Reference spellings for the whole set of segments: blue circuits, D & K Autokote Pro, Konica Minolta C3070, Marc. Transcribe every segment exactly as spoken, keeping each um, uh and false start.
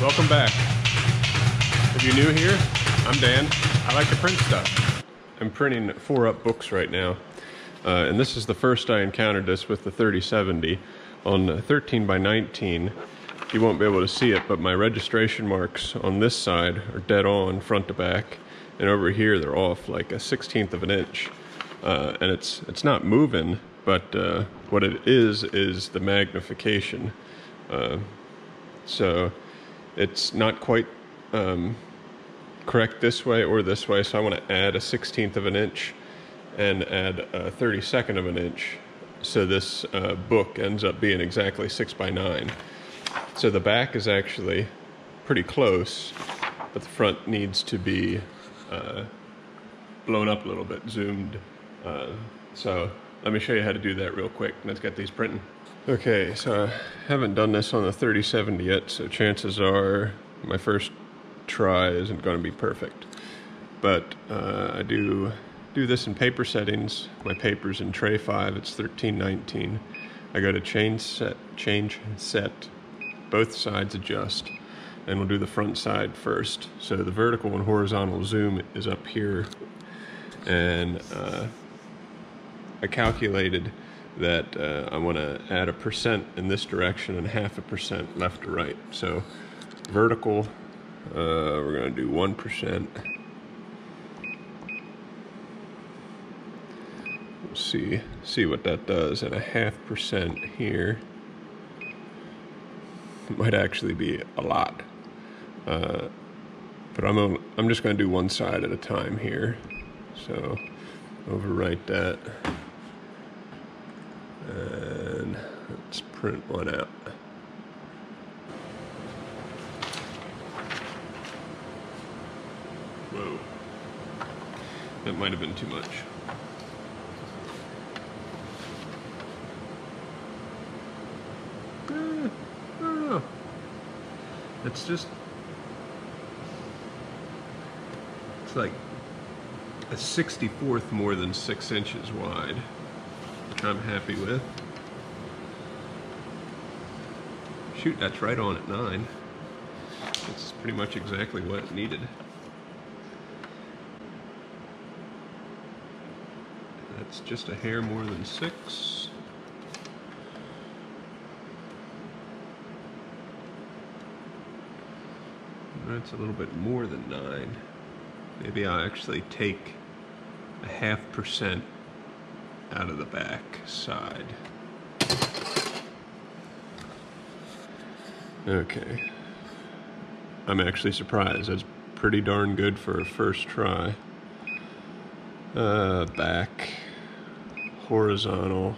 Welcome back. If you're new here, I'm Dan. I like to print stuff. I'm printing four up books right now. Uh, and this is the first I encountered this with the thirty seventy on thirteen by nineteen. You won't be able to see it, but my registration marks on this side are dead on front to back, and over here they're off like a sixteenth of an inch. Uh, and it's it's not moving, but uh, what it is is the magnification. Uh, so it's not quite um, correct this way or this way, so I want to add a sixteenth of an inch and add a thirty-second of an inch, so this uh, book ends up being exactly six by nine. So the back is actually pretty close, but the front needs to be uh, blown up a little bit, zoomed. Uh, so let me show you how to do that real quick. Let's get these printing. Okay, so I haven't done this on the thirty seventy yet, so chances are my first try isn't going to be perfect. But uh, I do... do this in paper settings. My paper's in tray five, it's thirteen nineteen. I go to change set, change set, both sides adjust, and we'll do the front side first. So the vertical and horizontal zoom is up here, and uh, I calculated that uh, I want to add a percent in this direction and half a percent left to right. So vertical, uh, we're going to do one percent. see see what that does, and a half percent here might actually be a lot, uh, but I'm a, I'm just going to do one side at a time here, so overwrite that and let's print one out. Whoa, that might have been too much. It's just, it's like a sixty-fourth more than six inches wide, which I'm happy with. Shoot, that's right on at nine. That's pretty much exactly what it needed. That's just a hair more than six. It's a little bit more than nine. Maybe I'll actually take a half percent out of the back side. Okay. I'm actually surprised. That's pretty darn good for a first try. Uh, back, horizontal,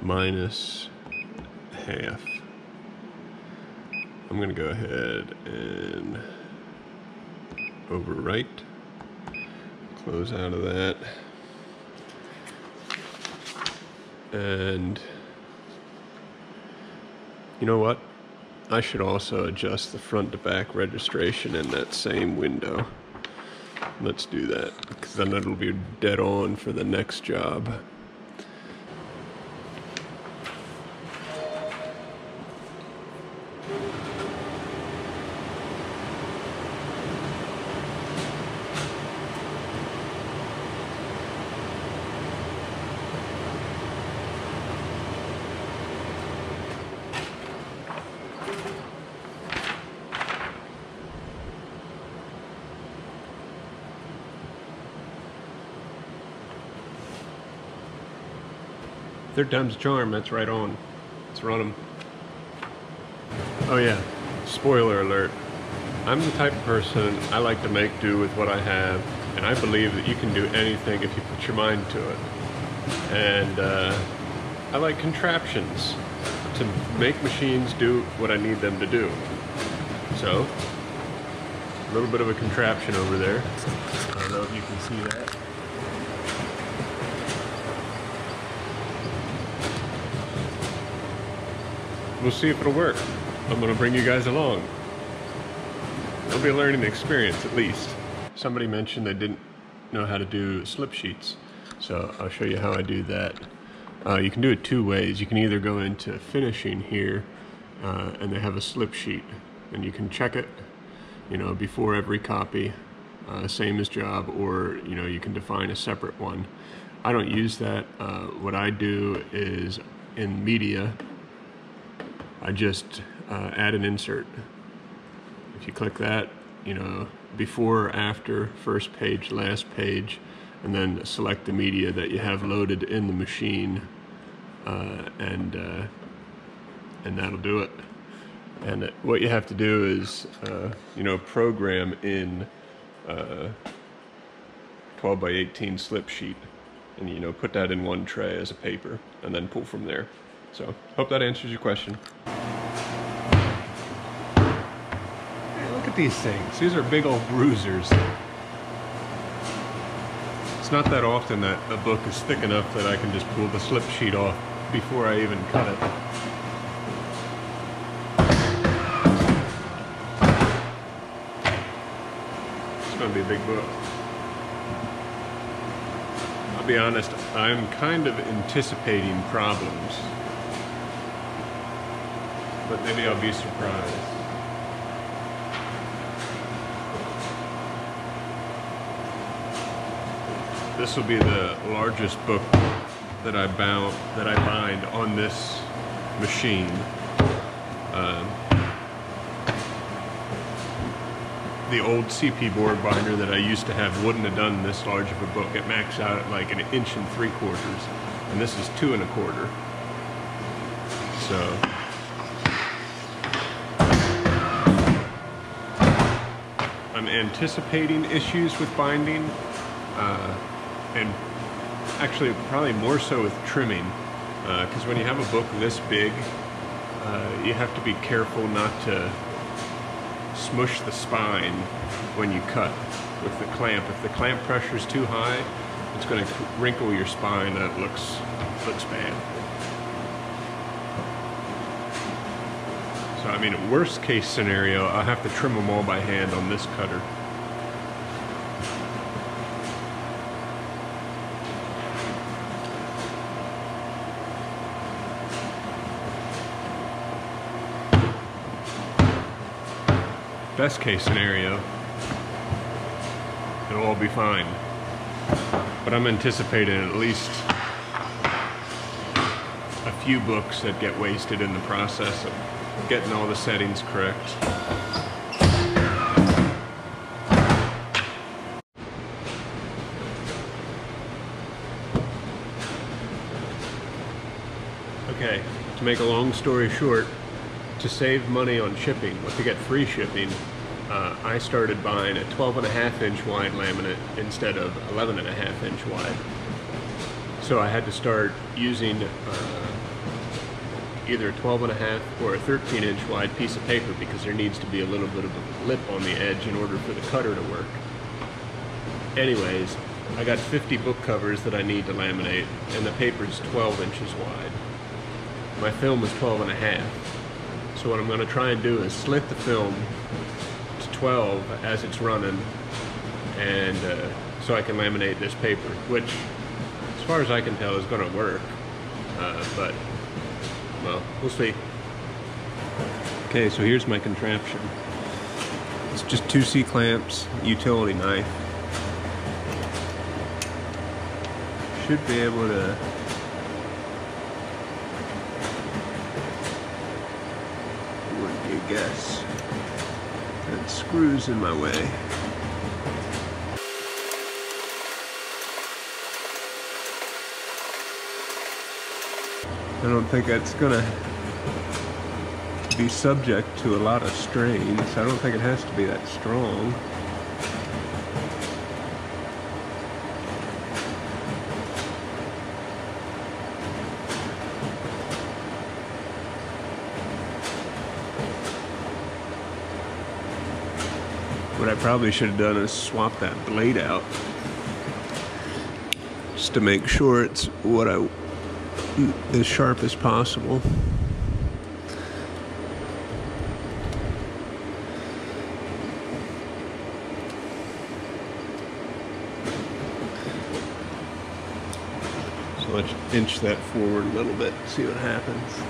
minus half. I'm gonna go ahead and overwrite, close out of that, and you know what? I should also adjust the front to back registration in that same window. Let's do that, because then it'll be dead on for the next job. Third time's a charm, that's right on. Let's run them. Oh yeah, spoiler alert. I'm the type of person, I like to make do with what I have, and I believe that you can do anything if you put your mind to it. And uh, I like contraptions to make machines do what I need them to do. So, a little bit of a contraption over there. I don't know if you can see that. We'll see if it'll work. I'm gonna bring you guys along. It'll be a learning experience at least. Somebody mentioned they didn't know how to do slip sheets, so I'll show you how I do that. Uh, you can do it two ways. You can either go into finishing here, uh, and they have a slip sheet. and you can check it, you know, before every copy, uh, same as job, or, you know, you can define a separate one. I don't use that. Uh, what I do is in media, I just uh, add an insert. If you click that, you know, before, after, first page, last page, and then select the media that you have loaded in the machine, uh, and uh, and that'll do it. And it, what you have to do is, uh, you know, program in uh, twelve by eighteen slip sheet, and, you know, put that in one tray as a paper, and then pull from there. So, hope that answers your question. Hey, look at these things. These are big old bruisers. It's not that often that a book is thick enough that I can just pull the slip sheet off before I even cut it. It's going to be a big book. I'll be honest, I'm kind of anticipating problems, but maybe I'll be surprised. This will be the largest book that I bound, that I bind on this machine. Um, The old C P board binder that I used to have wouldn't have done this large of a book. It maxed out at like an inch and three quarters, and this is two and a quarter. So, I'm anticipating issues with binding, uh, and actually probably more so with trimming, because uh, when you have a book this big, uh, you have to be careful not to smush the spine when you cut with the clamp. If the clamp pressure is too high, it's going to wrinkle your spine, and it looks, looks bad. So, I mean, worst case scenario, I'll have to trim them all by hand on this cutter. Best case scenario, it'll all be fine. But I'm anticipating at least a few books that get wasted in the process of getting all the settings correct. Okay, to make a long story short, to save money on shipping, but to get free shipping, uh, I started buying a twelve and a half inch wide laminate instead of eleven and a half inch wide. So I had to start using uh, either a twelve and a half or a thirteen inch wide piece of paper, because there needs to be a little bit of a lip on the edge in order for the cutter to work. Anyways, I got fifty book covers that I need to laminate, and the paper's twelve inches wide. My film is twelve and a half. So what I'm going to try and do is slit the film to twelve as it's running, and uh, so I can laminate this paper, which, as far as I can tell, is going to work. Uh, but, well, we'll see. Okay, so here's my contraption. It's just two C-clamps, utility knife. Should be able to... guess. And screws in my way. I don't think that's gonna be subject to a lot of strains. I don't think it has to be that strong. What I probably should have done is swap that blade out just to make sure it's what I as sharp as possible. So let's inch that forward a little bit, see what happens.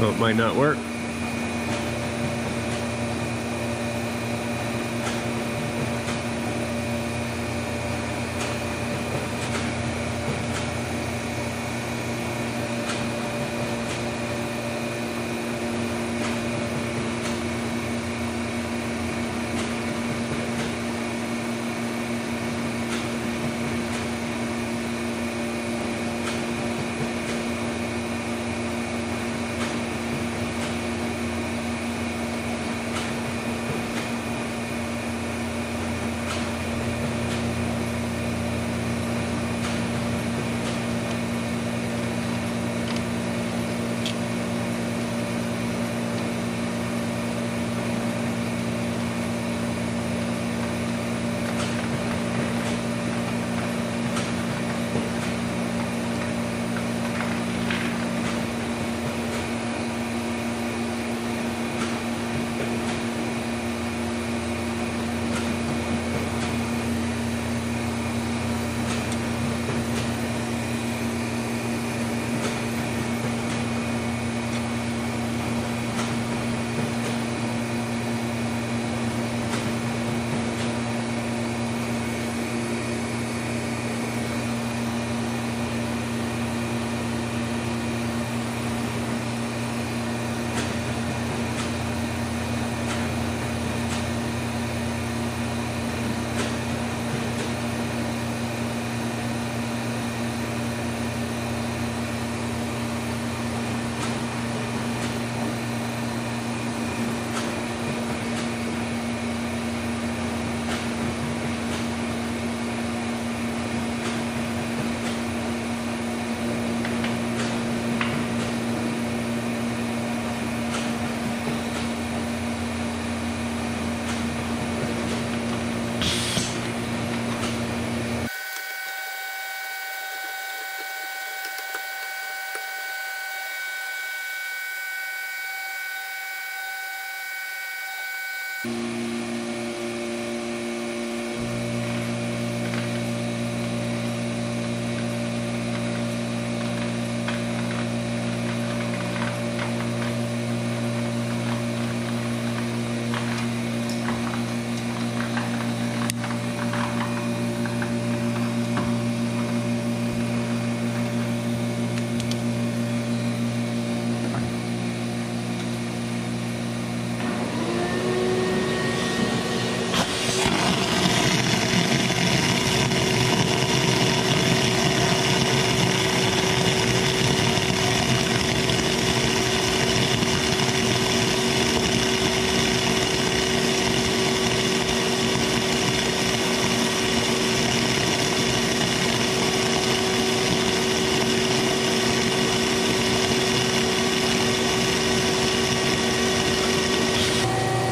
Oh, it might not work.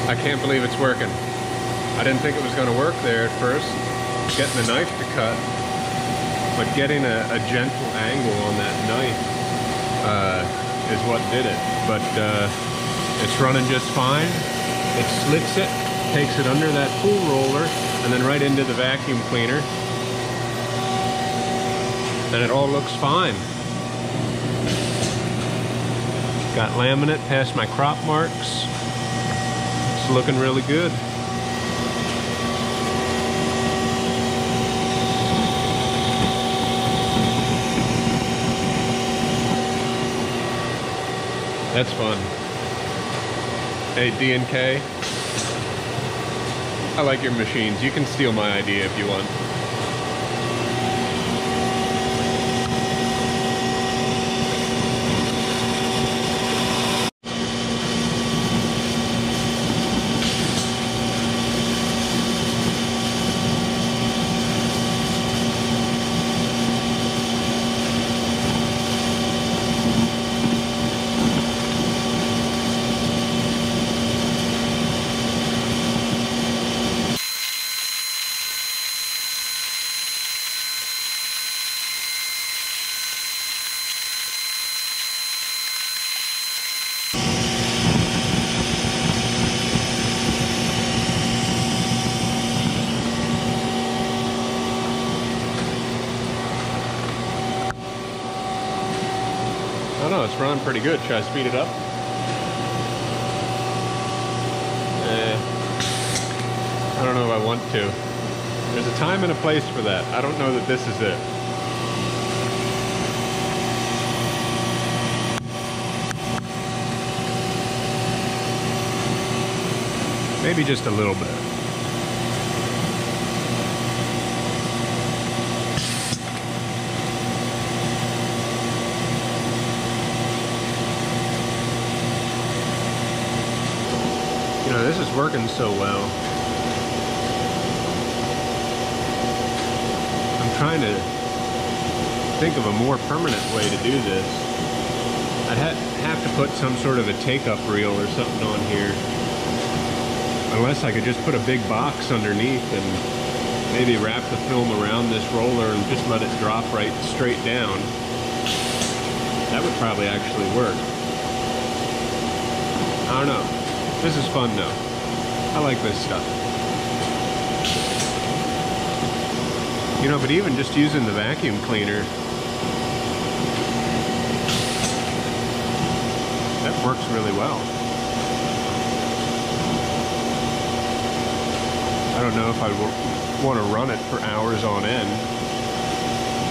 I can't believe it's working. I didn't think it was going to work there at first. Getting a knife to cut, but getting a, a gentle angle on that knife uh, is what did it. But uh, it's running just fine. It slits it, takes it under that pool roller, and then right into the vacuum cleaner. And it all looks fine. Got laminate past my crop marks. Looking really good. That's fun. Hey, D and K, I like your machines. You can steal my idea if you want. I don't know, it's running pretty good. Should I speed it up? I don't know if I want to. There's a time and a place for that. I don't know that this is it. Maybe just a little bit. You know, this is working so well. I'm trying to think of a more permanent way to do this. I'd ha have to put some sort of a take-up reel or something on here. Unless I could just put a big box underneath and maybe wrap the film around this roller and just let it drop right straight down. That would probably actually work. I don't know. This is fun though. I like this stuff. You know, but even just using the vacuum cleaner, that works really well. I don't know if I want to run it for hours on end.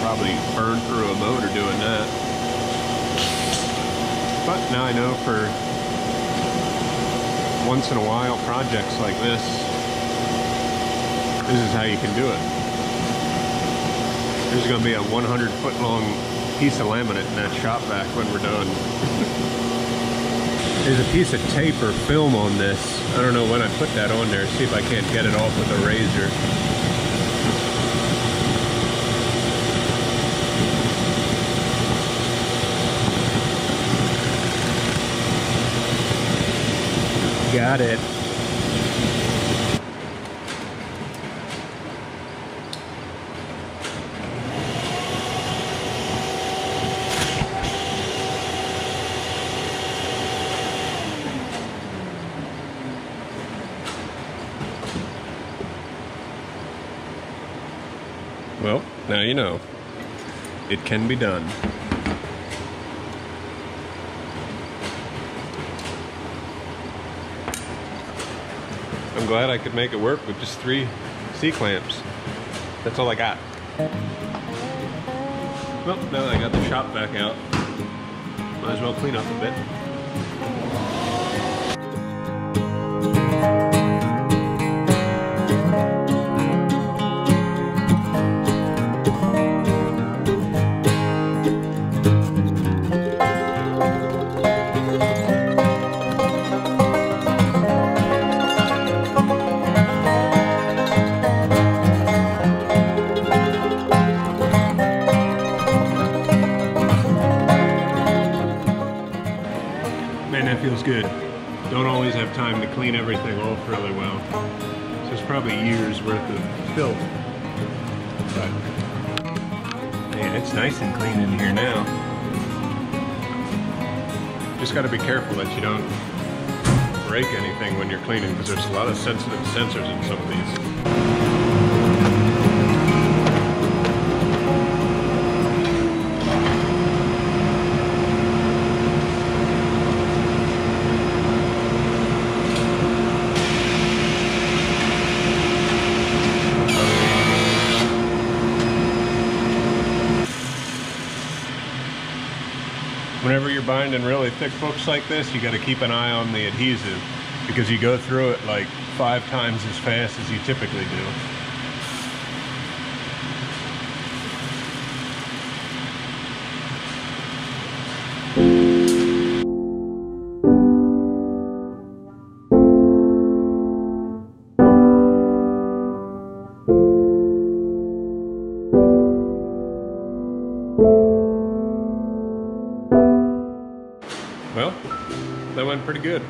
Probably burn through a motor doing that. But now I know for once in a while projects like this, this is how you can do it. There's going to be a one hundred foot long piece of laminate in that shop vac when we're done. There's a piece of tape or film on this. I don't know when I put that on there. See if I can't get it off with a razor. Got it. Well, now you know. It can be done. I'm glad I could make it work with just three C-clamps. That's all I got. Well, now that I got the shop back out, might as well clean up a bit. Feels good. Don't always have time to clean everything off really well. So it's probably years worth of filth. But man, it's nice and clean in here now. Just got to be careful that you don't break anything when you're cleaning, because there's a lot of sensitive sensors in some of these. Whenever you're binding really thick books like this, you got to keep an eye on the adhesive, because you go through it like five times as fast as you typically do. Well, that went pretty good.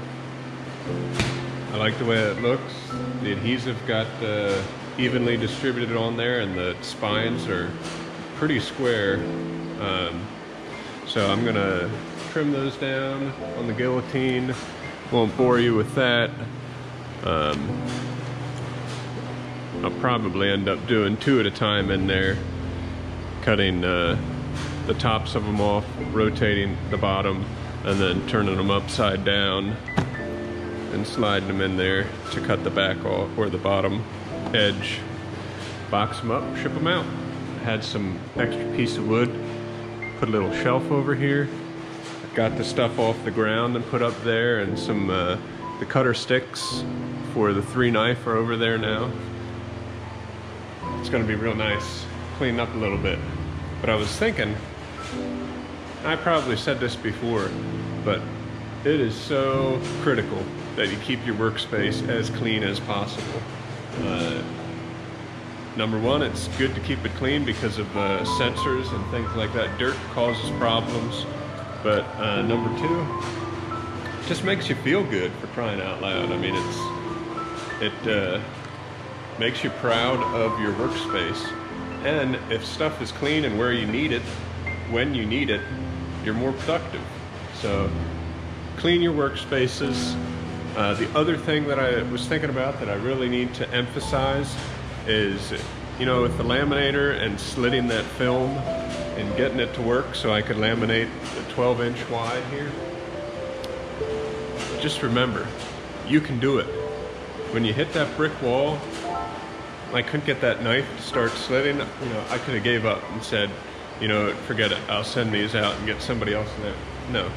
I like the way it looks. The adhesive got uh, evenly distributed on there, and the spines are pretty square. Um, so I'm gonna trim those down on the guillotine. Won't bore you with that. Um, I'll probably end up doing two at a time in there, cutting uh, the tops of them off, rotating the bottom, and then turning them upside down. and sliding them in there to cut the back off or the bottom edge. Box them up, ship them out. Had some extra piece of wood, put a little shelf over here. Got the stuff off the ground and put up there, and some uh, the cutter sticks for the three knife are over there now. It's gonna be real nice, cleaned up a little bit. But I was thinking, I probably said this before, but it is so critical that you keep your workspace as clean as possible. Uh, number one, it's good to keep it clean because of uh, sensors and things like that. Dirt causes problems. But uh, number two, just makes you feel good, for crying out loud. I mean, it's it uh, makes you proud of your workspace. And if stuff is clean and where you need it, when you need it, you're more productive. So clean your workspaces. Uh, the other thing that I was thinking about that I really need to emphasize is, you know, with the laminator and slitting that film, and getting it to work so I could laminate the twelve inch wide here. Just remember, you can do it. When you hit that brick wall, I couldn't get that knife to start slitting. You know, I could have gave up and said, you know, forget it, I'll send these out and get somebody else in there. No,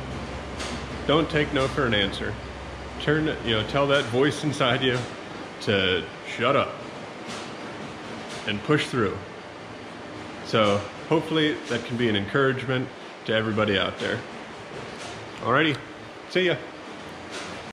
don't take no for an answer. Turn, you know, tell that voice inside you to shut up and push through. So hopefully that can be an encouragement to everybody out there. Alrighty, see ya.